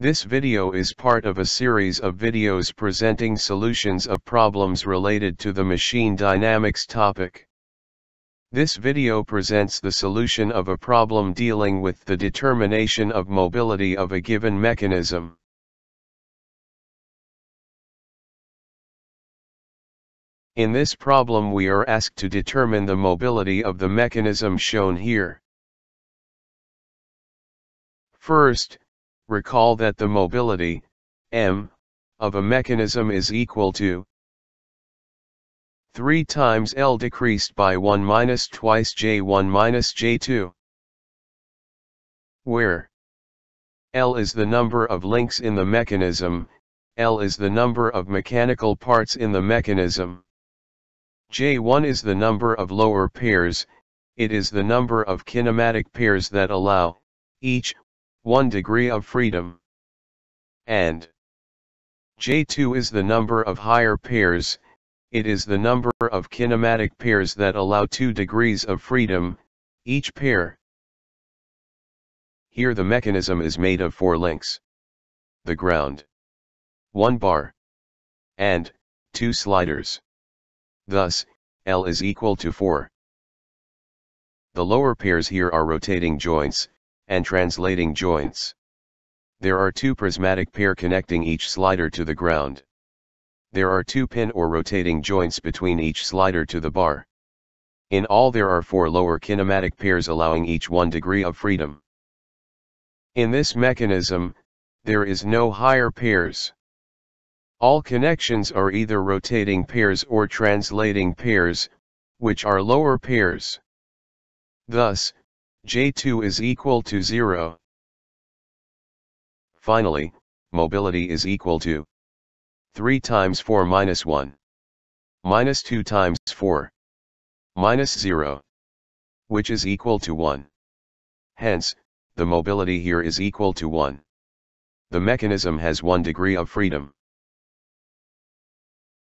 This video is part of a series of videos presenting solutions of problems related to the machine dynamics topic. This video presents the solution of a problem dealing with the determination of mobility of a given mechanism. In this problem we are asked to determine the mobility of the mechanism shown here. First, recall that the mobility, m, of a mechanism is equal to 3 times L decreased by 1 minus twice J1 minus J2, where L is the number of links in the mechanism, L is the number of mechanical parts in the mechanism. J1 is the number of lower pairs, it is the number of kinematic pairs that allow, each, one degree of freedom. And J2 is the number of higher pairs, it is the number of kinematic pairs that allow 2 degrees of freedom, each pair. Here the mechanism is made of 4 links. The ground, 1 bar, and 2 sliders. Thus, L is equal to 4. The lower pairs here are rotating joints, and translating joints. There are 2 prismatic pairs connecting each slider to the ground. There are 2 pin or rotating joints between each slider to the bar. In all there are 4 lower kinematic pairs allowing each 1 degree of freedom. In this mechanism, there is no higher pairs. All connections are either rotating pairs or translating pairs, which are lower pairs. Thus, J2 is equal to 0. Finally, mobility is equal to 3 times 4 minus 1, minus 2 times 4, minus 0, which is equal to 1. Hence, the mobility here is equal to 1. The mechanism has 1 degree of freedom.